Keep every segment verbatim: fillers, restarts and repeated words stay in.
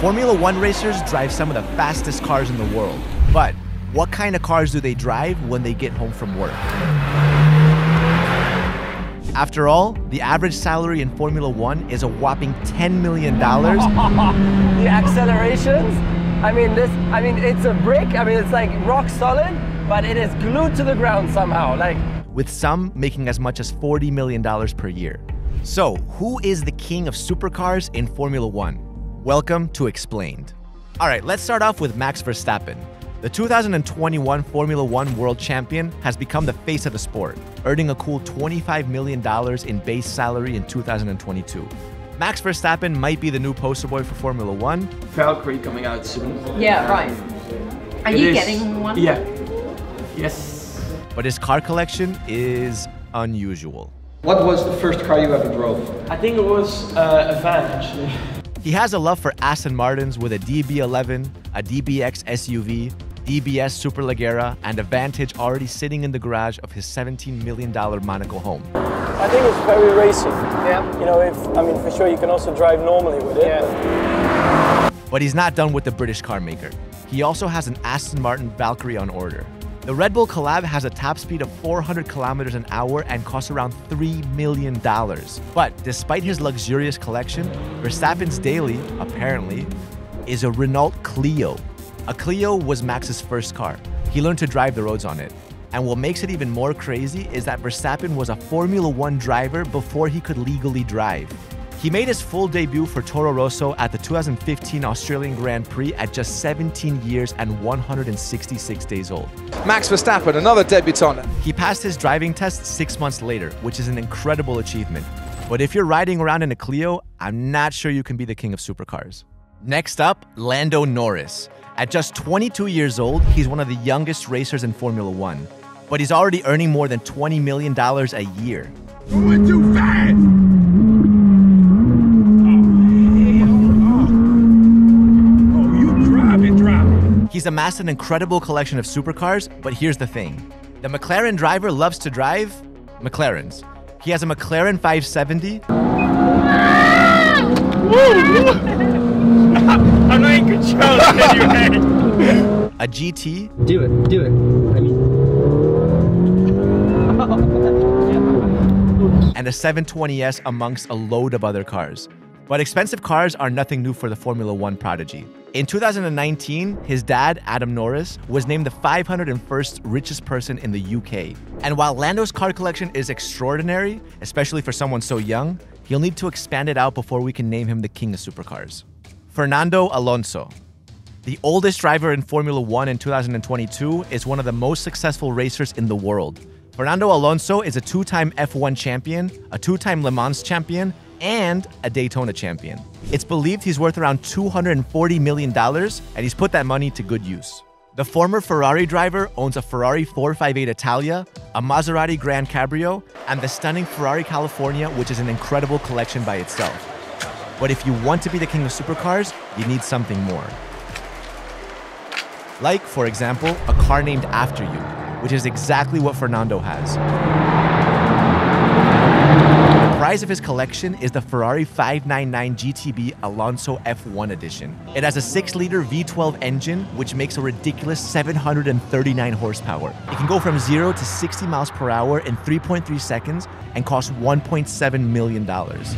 Formula One racers drive some of the fastest cars in the world, but what kind of cars do they drive when they get home from work? After all, the average salary in Formula One is a whopping ten million dollars. The accelerations, I mean, this, I mean, it's a brick, I mean, it's like rock solid, but it is glued to the ground somehow. Like. With some making as much as forty million dollars per year. So, who is the king of supercars in Formula One? Welcome to Explained. All right, let's start off with Max Verstappen. The two thousand twenty-one Formula One World Champion has become the face of the sport, earning a cool twenty-five million dollars in base salary in two thousand twenty-two. Max Verstappen might be the new poster boy for Formula One. Valkyrie coming out soon. Yeah, right. Are you getting one? Yeah. Yes. But his car collection is unusual. What was the first car you ever drove? I think it was uh, a van, actually. He has a love for Aston Martins with a D B eleven, a D B X S U V, D B S Superleggera, and a Vantage already sitting in the garage of his seventeen million dollar Monaco home. I think it's very racing. Yeah. You know, if, I mean, for sure you can also drive normally with it. Yeah. But... but he's not done with the British car maker. He also has an Aston Martin Valkyrie on order. The Red Bull collab has a top speed of four hundred kilometers an hour and costs around three million dollars. But despite his luxurious collection, Verstappen's daily, apparently, is a Renault Clio. A Clio was Max's first car. He learned to drive the roads on it. And what makes it even more crazy is that Verstappen was a Formula One driver before he could legally drive. He made his full debut for Toro Rosso at the two thousand fifteen Australian Grand Prix at just seventeen years and one hundred sixty-six days old. Max Verstappen, another debutant. He passed his driving test six months later, which is an incredible achievement. But if you're riding around in a Clio, I'm not sure you can be the king of supercars. Next up, Lando Norris. At just twenty-two years old, he's one of the youngest racers in Formula One. But he's already earning more than twenty million dollars a year. Going too fast! He's amassed an incredible collection of supercars, but here's the thing. The McLaren driver loves to drive McLarens. He has a McLaren five seventy. I'm not in control anyway. A G T. Do it, do it. I mean. And a seven twenty S amongst a load of other cars. But expensive cars are nothing new for the Formula One prodigy. In two thousand nineteen, his dad, Adam Norris, was named the five hundred first richest person in the U K. And while Lando's car collection is extraordinary, especially for someone so young, he'll need to expand it out before we can name him the king of supercars. Fernando Alonso. The oldest driver in Formula One in two thousand twenty-two is one of the most successful racers in the world. Fernando Alonso is a two-time F one champion, a two-time Le Mans champion, and a Daytona champion. It's believed he's worth around two hundred forty million dollars, and he's put that money to good use. The former Ferrari driver owns a Ferrari four fifty-eight Italia, a Maserati Gran Cabrio, and the stunning Ferrari California, which is an incredible collection by itself. But if you want to be the king of supercars, you need something more. Like, for example, a car named after you, which is exactly what Fernando has. The prize of his collection is the Ferrari five ninety-nine G T B Alonso F one Edition. It has a six liter V twelve engine, which makes a ridiculous seven hundred thirty-nine horsepower. It can go from zero to sixty miles per hour in three point three seconds and costs one point seven million dollars.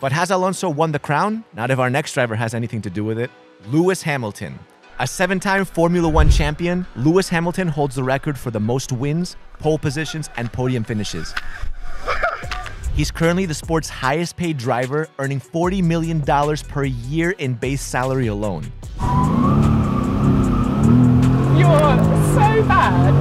But has Alonso won the crown? Not if our next driver has anything to do with it. Lewis Hamilton. A seven-time Formula One champion, Lewis Hamilton holds the record for the most wins, pole positions, and podium finishes. He's currently the sport's highest-paid driver, earning forty million dollars per year in base salary alone. You're so bad.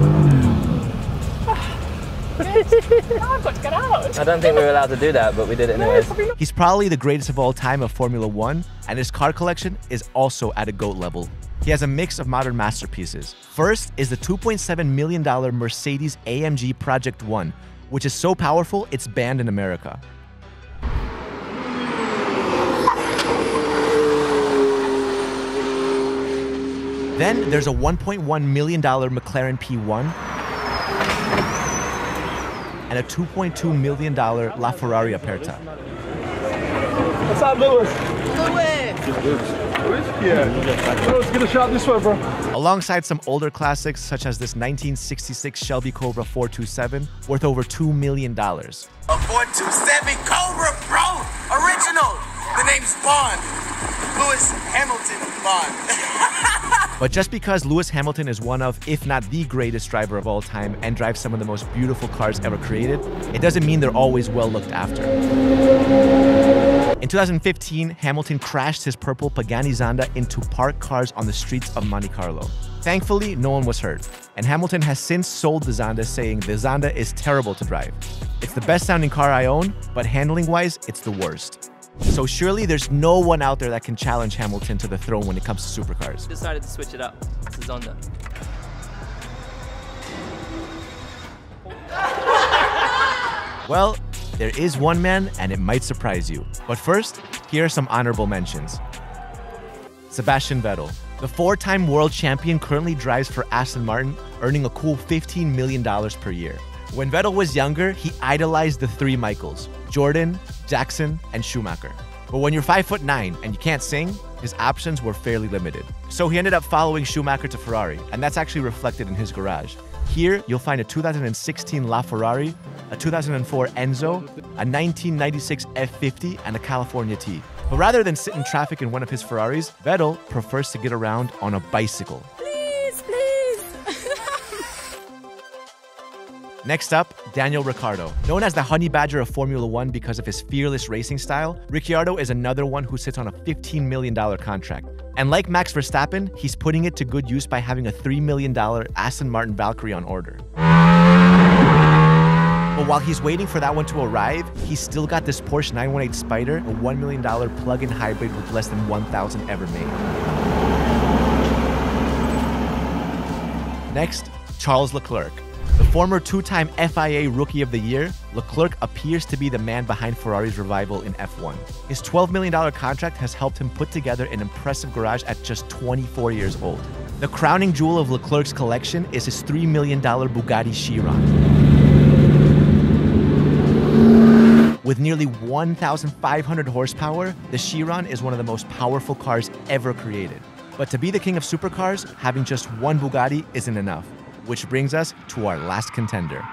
Now I've got to get out. I don't think we were allowed to do that, but we did it anyway. No, he's probably the greatest of all time of Formula One, and his car collection is also at a GOAT level. He has a mix of modern masterpieces. First is the two point seven million dollar Mercedes A M G Project One, which is so powerful it's banned in America. Then there's a one point one million dollar McLaren P one and a two point two million dollar LaFerrari Aperta. What's up, Lewis? Yeah. Let's get a shot this way, bro. Alongside some older classics, such as this nineteen sixty-six Shelby Cobra four twenty-seven, worth over two million dollars. A four twenty-seven Cobra, bro! Original! The name's Bond. Lewis Hamilton Bond. But just because Lewis Hamilton is one of, if not the greatest driver of all time, and drives some of the most beautiful cars ever created, it doesn't mean they're always well looked after. In two thousand fifteen, Hamilton crashed his purple Pagani Zonda into parked cars on the streets of Monte Carlo. Thankfully, no one was hurt, and Hamilton has since sold the Zonda, saying the Zonda is terrible to drive. It's the best sounding car I own, but handling-wise, it's the worst. So surely there's no one out there that can challenge Hamilton to the throne when it comes to supercars. Decided to switch it up. It's the Zonda. Well, there is one man, and it might surprise you. But first, here are some honorable mentions. Sebastian Vettel. The four-time world champion currently drives for Aston Martin, earning a cool fifteen million dollars per year. When Vettel was younger, he idolized the three Michaels, Jordan, Jackson, and Schumacher. But when you're five foot nine and you can't sing, his options were fairly limited. So he ended up following Schumacher to Ferrari, and that's actually reflected in his garage. Here, you'll find a two thousand sixteen LaFerrari, a two thousand four Enzo, a nineteen ninety-six F fifty, and a California T. But rather than sit in traffic in one of his Ferraris, Vettel prefers to get around on a bicycle. Please, please! Next up, Daniel Ricciardo. Known as the honey badger of Formula One because of his fearless racing style, Ricciardo is another one who sits on a fifteen million dollar contract. And like Max Verstappen, he's putting it to good use by having a three million dollar Aston Martin Valkyrie on order. But while he's waiting for that one to arrive, he's still got this Porsche nine one eight Spyder, a one million dollar plug-in hybrid with less than one thousand ever made. Next, Charles Leclerc. The former two-time F I A Rookie of the Year, Leclerc appears to be the man behind Ferrari's revival in F one. His twelve million dollar contract has helped him put together an impressive garage at just twenty-four years old. The crowning jewel of Leclerc's collection is his three million dollar Bugatti Chiron. With nearly one thousand five hundred horsepower, the Chiron is one of the most powerful cars ever created. But to be the king of supercars, having just one Bugatti isn't enough. Which brings us to our last contender.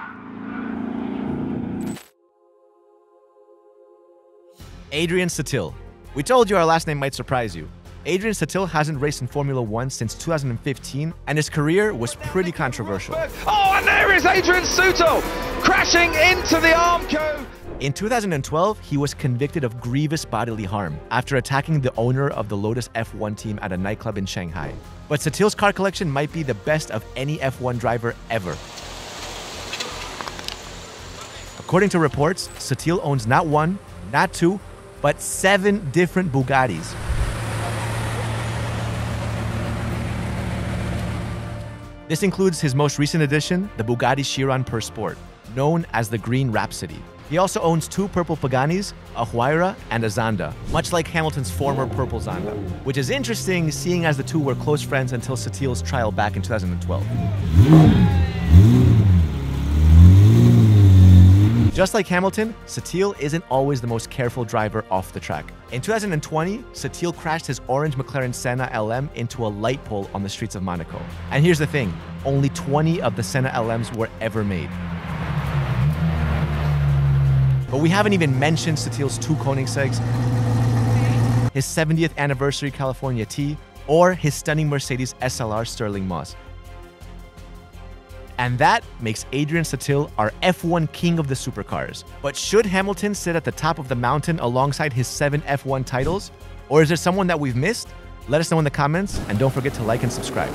Adrian Sutil. We told you our last name might surprise you. Adrian Sutil hasn't raced in Formula One since two thousand fifteen, and his career was pretty controversial. Oh, and there is Adrian Sutil crashing into the Armco. In two thousand twelve, he was convicted of grievous bodily harm after attacking the owner of the Lotus F one team at a nightclub in Shanghai. But Sutil's car collection might be the best of any F one driver ever. According to reports, Sutil owns not one, not two, but seven different Bugattis. This includes his most recent addition, the Bugatti Chiron per Sport, known as the Green Rhapsody. He also owns two purple Paganis, a Huayra and a Zonda, much like Hamilton's former purple Zonda, which is interesting seeing as the two were close friends until Sutil's trial back in two thousand twelve. Just like Hamilton, Sutil isn't always the most careful driver off the track. In two thousand twenty, Sutil crashed his orange McLaren Senna L M into a light pole on the streets of Monaco. And here's the thing, only twenty of the Senna L Ms were ever made. But we haven't even mentioned Sutil's two Koenigsegs, his seventieth anniversary California T, or his stunning Mercedes S L R Sterling Moss. And that makes Adrian Sutil our F one king of the supercars. But should Hamilton sit at the top of the mountain alongside his seven F one titles? Or is there someone that we've missed? Let us know in the comments, and don't forget to like and subscribe.